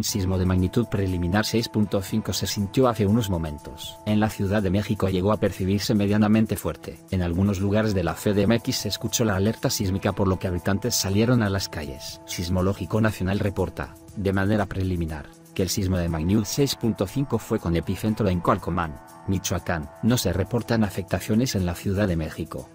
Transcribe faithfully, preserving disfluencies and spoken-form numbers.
un sismo de magnitud preliminar seis punto cinco se sintió hace unos momentos. En la Ciudad de México llegó a percibirse medianamente fuerte. En algunos lugares de la C D M X se escuchó la alerta sísmica, por lo que habitantes salieron a las calles. Sismológico Nacional reporta, de manera preliminar, que el sismo de magnitud seis punto cinco fue con epicentro en Coalcomán, Michoacán. No se reportan afectaciones en la Ciudad de México.